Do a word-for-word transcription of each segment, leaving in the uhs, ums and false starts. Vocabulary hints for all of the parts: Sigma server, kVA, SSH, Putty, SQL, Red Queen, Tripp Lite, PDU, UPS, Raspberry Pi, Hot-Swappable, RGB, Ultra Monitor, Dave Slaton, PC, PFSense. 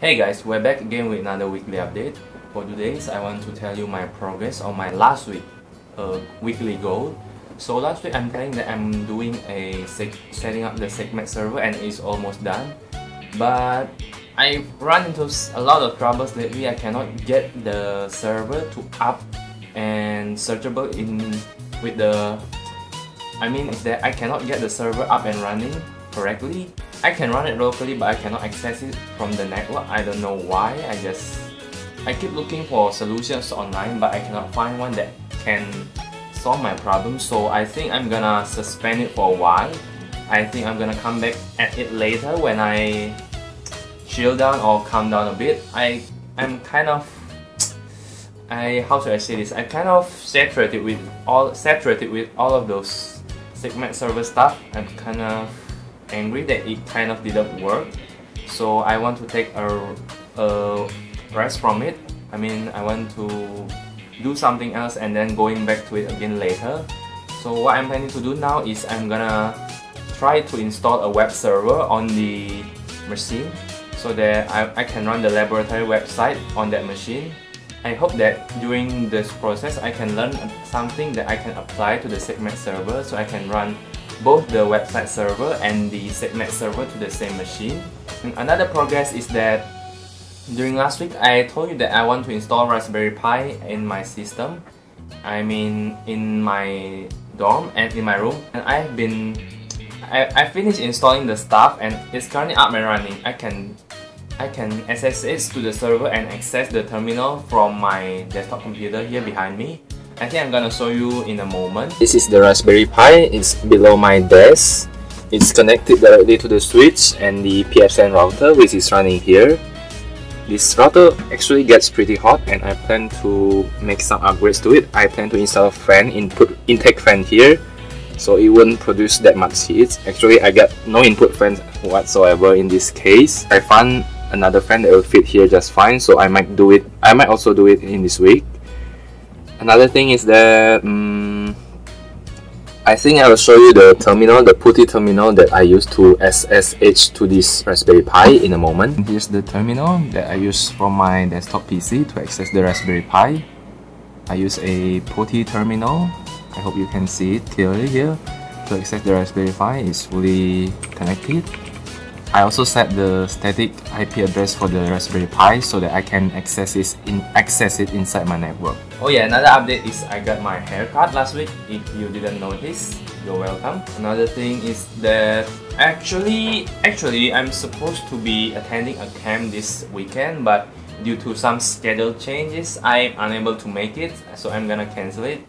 Hey guys, we're back again with another weekly update. For today, I want to tell you my progress on my last week uh, weekly goal. So last week I'm telling that I'm doing a setting up the Sigma server and it's almost done. But I've run into a lot of troubles lately. I cannot get the server to up and searchable in with the. I mean, is that I cannot get the server up and running correctly. I can run it locally, but I cannot access it from the network. I don't know why. I just I keep looking for solutions online, but I cannot find one that can solve my problem. So I think I'm gonna suspend it for a while. I think I'm gonna come back at it later when I chill down or calm down a bit. I I'm kind of I how should I say this? I'm kind of saturated with all saturated with all of those Sigma server stuff. I'm kind of angry that it kind of didn't work, so I want to take a, a rest from it. I mean, I want to do something else and then going back to it again later. So what I'm planning to do now is I'm gonna try to install a web server on the machine so that I, I can run the laboratory website on that machine. I hope that during this process I can learn something that I can apply to the Sigma server, so I can run both the website server and the segment server to the same machine. And another progress is that during last week I told you that I want to install Raspberry Pi in my system, I mean in my dorm and in my room, and I've been I, I finished installing the stuff and it's currently up and running. I can I can S S H to the server and access the terminal from my desktop computer here behind me. I think I'm gonna show you in a moment. This is the Raspberry Pi. It's below my desk. It's connected directly to the switch and the PFSense router, which is running here. This router actually gets pretty hot, and I plan to make some upgrades to it. I plan to install a fan input intake fan here, so it won't produce that much heat. Actually, I got no input fans whatsoever in this case. I found another fan that will fit here just fine, so I might do it. I might also do it in this week. Another thing is that um, I think I will show you the terminal, the Putty terminal that I use to S S H to this Raspberry Pi in a moment. Here's the terminal that I use from my desktop P C to access the Raspberry Pi. I use a Putty terminal. I hope you can see it clearly here. To access the Raspberry Pi, it's fully connected. I also set the static I P address for the Raspberry Pi so that I can access it, in, access it inside my network. Oh yeah, another update is I got my haircut last week. If you didn't notice, you're welcome. Another thing is that actually, actually I'm supposed to be attending a camp this weekend, but due to some schedule changes, I'm unable to make it, so I'm gonna cancel it.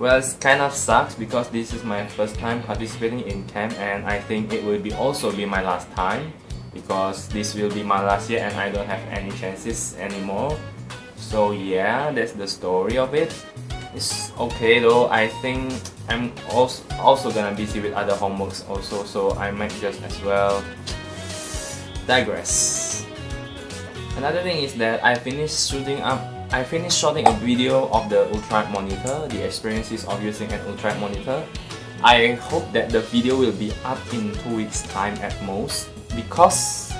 Well, it kind of sucks because this is my first time participating in camp, and I think it will be also be my last time because this will be my last year and I don't have any chances anymore. So yeah, that's the story of it. It's okay though. I think I'm also, also gonna be busy with other homeworks also, so I might just as well digress. Another thing is that I finished shooting up I finished shooting a video of the Ultra Monitor, the experiences of using an Ultra Monitor. I hope that the video will be up in two weeks time at most, because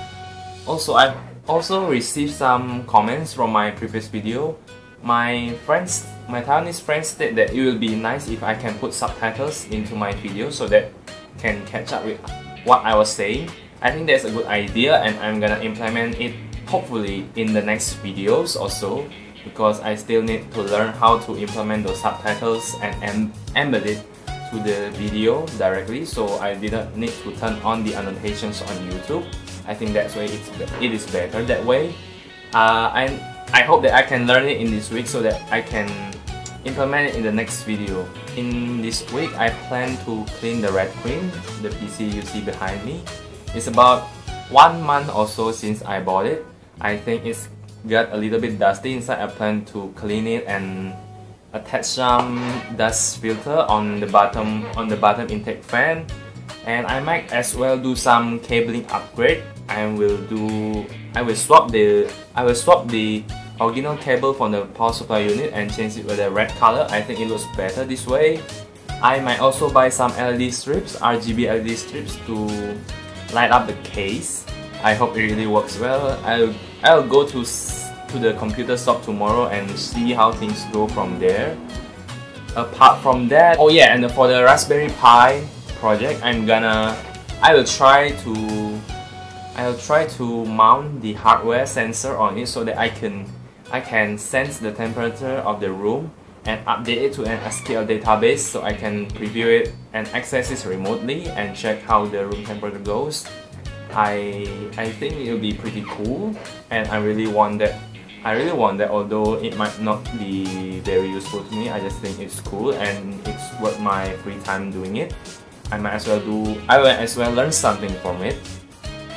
also I've also received some comments from my previous video. My friends, my Taiwanese friends said that it will be nice if I can put subtitles into my video so that can catch up with what I was saying. I think that's a good idea and I'm gonna implement it hopefully in the next videos or so, because I still need to learn how to implement those subtitles and em embed it to the video directly, so I didn't need to turn on the annotations on YouTube. I think that's why it's, it is better that way. Uh, and I hope that I can learn it in this week so that I can implement it in the next video. In this week, I plan to clean the Red Queen, the P C you see behind me. It's about one month or so since I bought it. I think it's got a little bit dusty inside. I plan to clean it and attach some dust filter on the bottom on the bottom intake fan, and I might as well do some cabling upgrade. I will do I will swap the I will swap the original cable from the power supply unit and change it with a red color. I think it looks better this way. I might also buy some L E D strips, R G B L E D strips to light up the case. I hope it really works well. I'll, I'll go to, to the computer shop tomorrow and see how things go from there. Apart from that, oh yeah, and for the Raspberry Pi project, I'm gonna, I will try to, I'll try to mount the hardware sensor on it so that I can, I can sense the temperature of the room and update it to an S Q L database so I can preview it and access it remotely and check how the room temperature goes. I I think it'll be pretty cool, and I really want that. I really want that, although it might not be very useful to me. I just think it's cool and it's worth my free time doing it. I might as well do. I will as well learn something from it.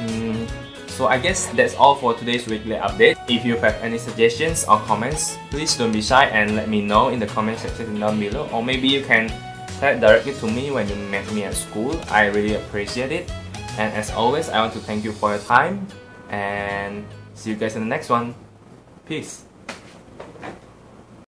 Mm, so I guess that's all for today's weekly update. If you have any suggestions or comments, please don't be shy and let me know in the comment section down below. Or maybe you can type directly to me when you met me at school. I really appreciate it. And as always, I want to thank you for your time, and see you guys in the next one. Peace.